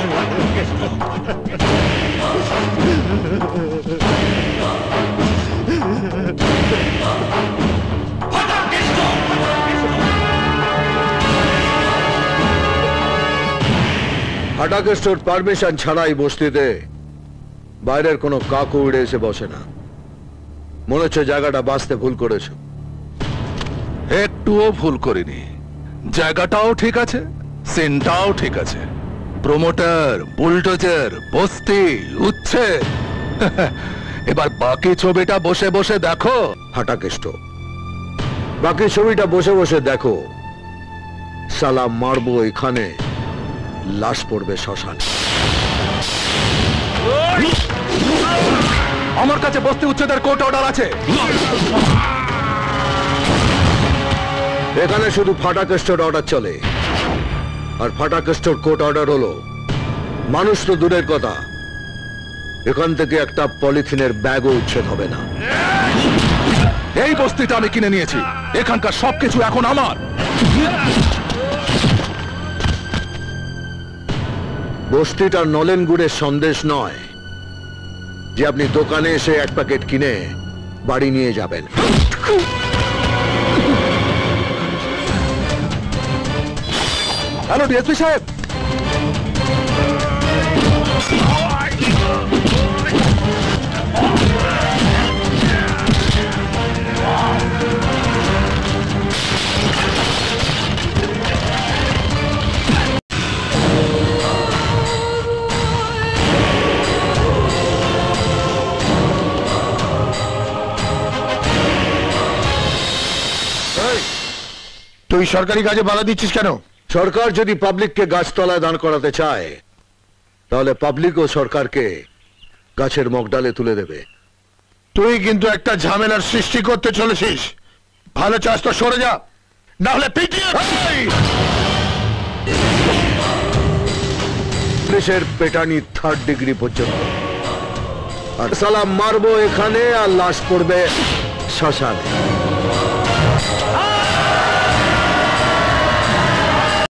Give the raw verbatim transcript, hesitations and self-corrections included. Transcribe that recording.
ফাটাকেষ্টোর permission ছাড়াই বস্তিতে বাইরের কোনো কাকু উড়ে এসে বসে না। মনে হচ্ছে জায়গাটা বাঁচতে ভুল করেছ। একটুও ভুল করিনি, জায়গাটাও ঠিক আছে, সিনটাও ঠিক আছে। প্রমোটার, বুলডোজার, বস্তি, উচ্ছে। এবার বাকি ছবিটা বসে বসে দেখো ফাটাকেষ্টো, বাকি ছবিটা বসে বসে দেখো। সালা মারবো এখানে, লাশ পড়বে শ্মশান। আমার কাছে বস্তি উচ্ছেদের কোর্ট অর্ডার আছে। এখানে শুধু ফাটাকেষ্টোর অর্ডার চলে, আর ফাটাকেষ্টোর কোর্ট অর্ডার হলো মানুষ তো দূরের কথা, এখান থেকে একটা পলিথিনের ব্যাগও উচ্ছেদ হবে না। এই বস্তিটা আমি কিনে নিয়েছি, এখানকার সবকিছু এখন আমার। বস্তিটার নলেন গুড়ের সন্দেশ নয় যে আপনি দোকানে এসে এক প্যাকেট কিনে বাড়ি নিয়ে যাবেন। হ্যালো ডিএসপি সাহেব, তুই সরকারি কাজে বাধা দিচ্ছিস কেন? সরকার যদি পাবলিককে গাছতলায় দান করাতে চায়, তাহলে পাবলিক ও সরকারকে গাছের মগডালে তুলে দেবে। তুই কিন্তু একটা ঝামেলার সৃষ্টি করতে চলেছিস, ভালো চাস তো সরে যা, না হলে পিটিয়ে। পুলিশের পেটানি থার্ড ডিগ্রি পর্যন্ত, আর সালাম মারবো এখানে, আর লাশ পড়বে শ্মশানে।